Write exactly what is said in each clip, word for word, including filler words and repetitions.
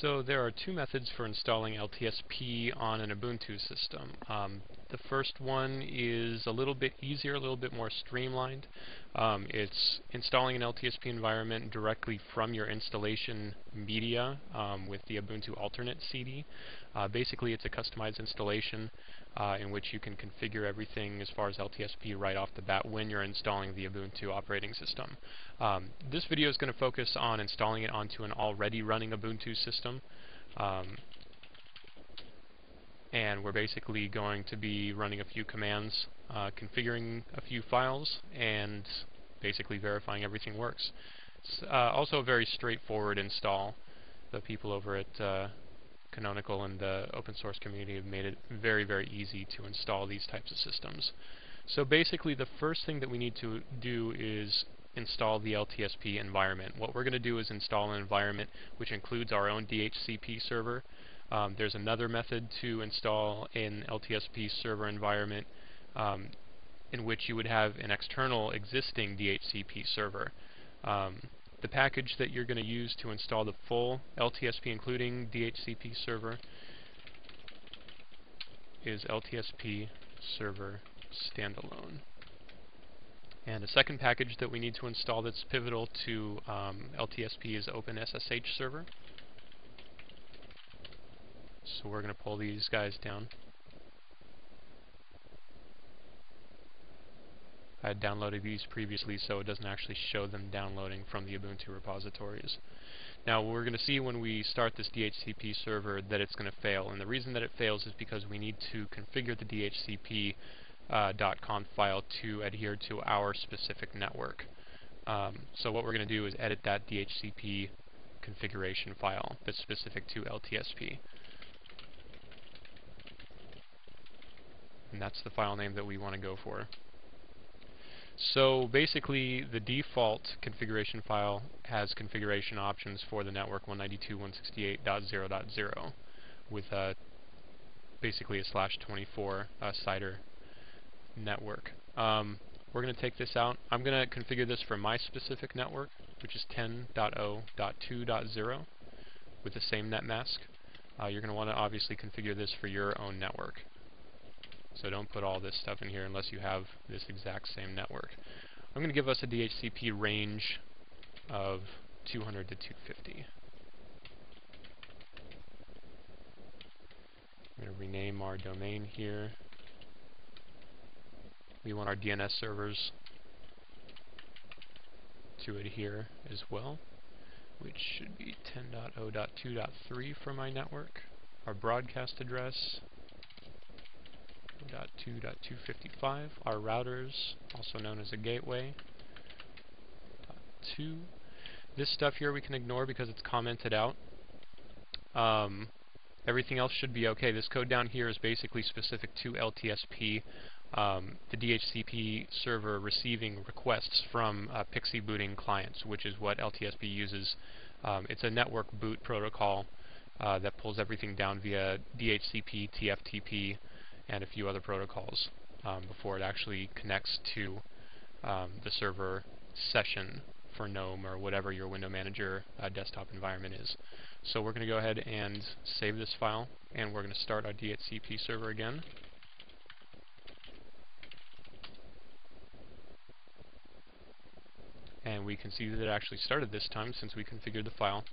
So there are two methods for installing L T S P on an Ubuntu system. Um, the first one is a little bit easier, a little bit more streamlined. Um, it's installing an L T S P environment directly from your installation media um, with the Ubuntu alternate C D. Uh, basically, it's a customized installation uh, in which you can configure everything as far as L T S P right off the bat when you're installing the Ubuntu operating system. Um, this video is going to focus on installing it onto an already running Ubuntu system. Um, and we're basically going to be running a few commands, uh, configuring a few files, and basically verifying everything works. It's uh, also a very straightforward install. The people over at uh, Canonical and the open source community have made it very, very easy to install these types of systems. So basically the first thing that we need to do is install the L T S P environment. What we're going to do is install an environment which includes our own D H C P server. Um, there's another method to install an L T S P server environment um, in which you would have an external existing D H C P server. Um, the package that you're going to use to install the full L T S P including D H C P server is L T S P server standalone. And a second package that we need to install that's pivotal to um, L T S P is OpenSSH server. So we're going to pull these guys down. I had downloaded these previously, so it doesn't actually show them downloading from the Ubuntu repositories. Now we're going to see when we start this D H C P server that it's going to fail, and the reason that it fails is because we need to configure the D H C P uh, .conf file to adhere to our specific network. Um, so what we're going to do is edit that D H C P configuration file that's specific to L T S P. And that's the file name that we want to go for. So basically the default configuration file has configuration options for the network one ninety-two dot one sixty-eight dot zero dot zero with a, basically a slash twenty-four uh, C I D R network. Um, we're going to take this out. I'm going to configure this for my specific network, which is ten dot zero dot two dot zero with the same net mask. Uh, you're going to want to obviously configure this for your own network. So don't put all this stuff in here unless you have this exact same network. I'm going to give us a D H C P range of two hundred to two fifty. I'm going to rename our domain here. We want our D N S servers to adhere as well, which should be ten dot zero dot two dot three for my network. Our broadcast address dot two dot two fifty-five, our routers, also known as a gateway, dot two. This stuff here we can ignore because it's commented out. Um, everything else should be okay. This code down here is basically specific to L T S P. Um, the D H C P server receiving requests from uh, Pixie booting clients, which is what L T S P uses. Um, it's a network boot protocol uh, that pulls everything down via D H C P, T F T P, and a few other protocols um, before it actually connects to um, the server session for GNOME or whatever your window manager uh, desktop environment is. So we're going to go ahead and save this file, and we're going to start our D H C P server again. And we can see that it actually started this time since we configured the file.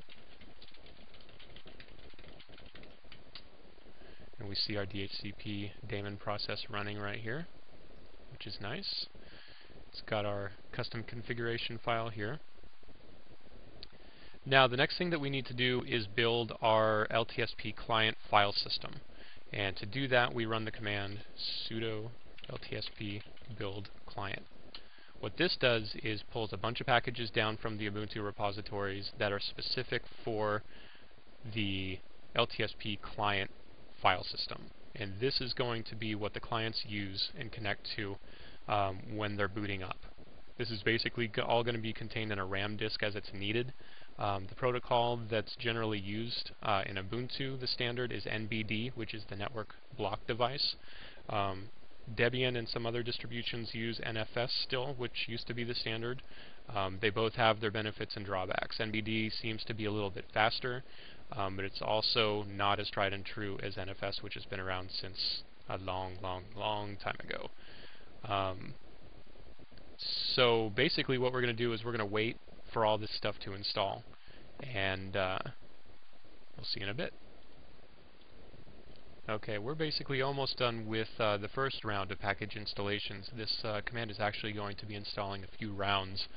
And we see our D H C P daemon process running right here, which is nice. It's got our custom configuration file here. Now the next thing that we need to do is build our L T S P client file system. And to do that we run the command sudo L T S P build client. What this does is pulls a bunch of packages down from the Ubuntu repositories that are specific for the L T S P client file system, and this is going to be what the clients use and connect to um, when they're booting up. This is basically all going to be contained in a RAM disk as it's needed. Um, the protocol that's generally used uh, in Ubuntu, the standard, is N B D, which is the network block device. Um, Debian and some other distributions use N F S still, which used to be the standard. Um, they both have their benefits and drawbacks. N B D seems to be a little bit faster. um, but it's also not as tried and true as N F S, which has been around since a long, long, long time ago. Um, so basically what we're going to do is we're going to wait for all this stuff to install, and uh, we'll see in a bit. Okay, we're basically almost done with uh, the first round of package installations. This uh, command is actually going to be installing a few rounds,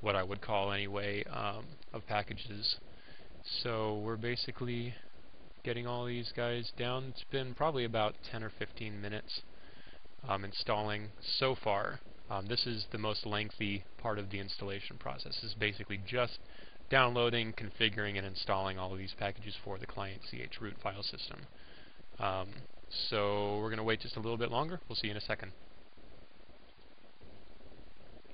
what I would call anyway, um, of packages. So we're basically getting all these guys down. It's been probably about ten or fifteen minutes um, installing so far. Um, this is the most lengthy part of the installation process. This is basically just downloading, configuring, and installing all of these packages for the client chroot file system. Um, so we're going to wait just a little bit longer. We'll see you in a second.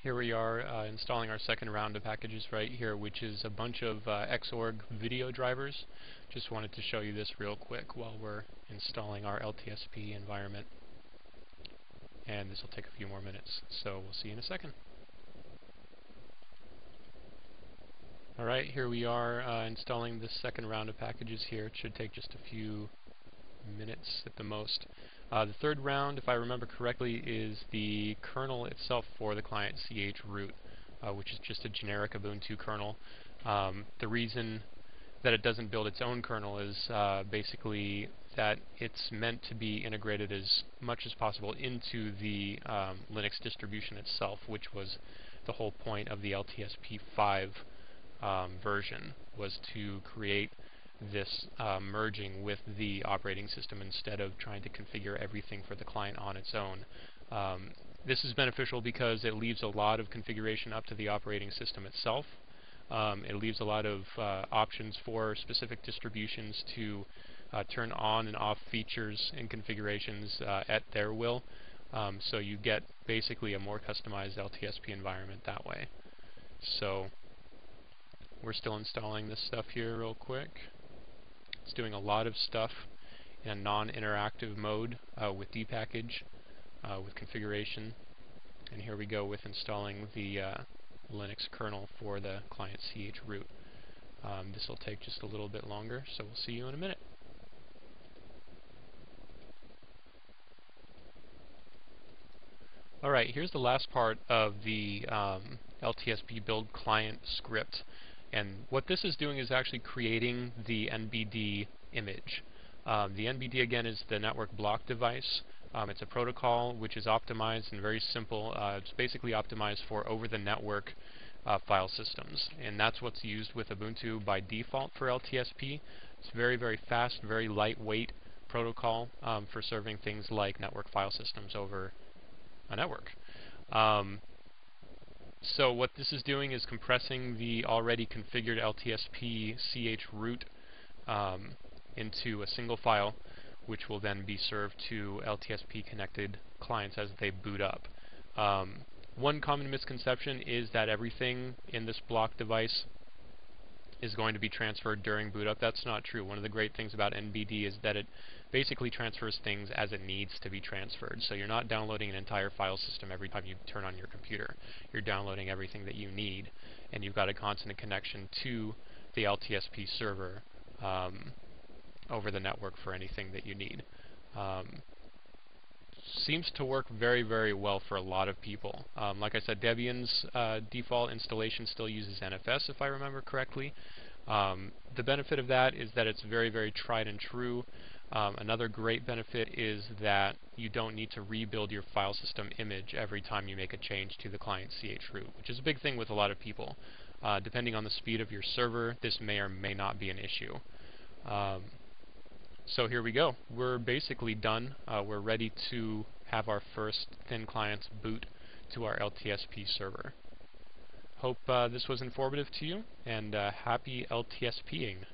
Here we are uh, installing our second round of packages right here, which is a bunch of uh, X org video drivers. Just wanted to show you this real quick while we're installing our L T S P environment. And this will take a few more minutes, so we'll see you in a second. Alright, here we are uh, installing this second round of packages here. It should take just a few minutes at the most. Uh, the third round, if I remember correctly, is the kernel itself for the client chroot, uh, which is just a generic Ubuntu kernel. Um, the reason that it doesn't build its own kernel is uh, basically that it's meant to be integrated as much as possible into the um, Linux distribution itself, which was the whole point of the L T S P five um, version, was to create this uh, merging with the operating system instead of trying to configure everything for the client on its own. Um, this is beneficial because it leaves a lot of configuration up to the operating system itself. Um, it leaves a lot of uh, options for specific distributions to uh, turn on and off features and configurations uh, at their will. Um, so you get basically a more customized L T S P environment that way. So we're still installing this stuff here real quick. It's doing a lot of stuff in a non-interactive mode uh, with dpackage, uh, with configuration, and here we go with installing the uh, Linux kernel for the client chroot. Um, this will take just a little bit longer, so we'll see you in a minute. Alright, here's the last part of the um, L T S P build client script. And what this is doing is actually creating the N B D image. Um, the N B D, again, is the network block device. Um, it's a protocol which is optimized and very simple. Uh, it's basically optimized for over-the-network uh, file systems. And that's what's used with Ubuntu by default for L T S P. It's very, very fast, very lightweight protocol um, for serving things like network file systems over a network. Um, So what this is doing is compressing the already configured L T S P chroot um, into a single file, which will then be served to L T S P connected clients as they boot up. Um, one common misconception is that everything in this block device is going to be transferred during boot up. That's not true. One of the great things about N B D is that it basically transfers things as it needs to be transferred. So you're not downloading an entire file system every time you turn on your computer. You're downloading everything that you need, and you've got a constant connection to the L T S P server um, over the network for anything that you need. Um, seems to work very, very well for a lot of people. Um, like I said, Debian's uh, default installation still uses N F S, if I remember correctly. Um, the benefit of that is that it's very, very tried and true. Um, another great benefit is that you don't need to rebuild your file system image every time you make a change to the client chroot, which is a big thing with a lot of people. Uh, depending on the speed of your server, this may or may not be an issue. Um, So here we go. We're basically done. Uh, we're ready to have our first thin clients boot to our L T S P server. Hope uh, this was informative to you, and uh, happy LTSPing.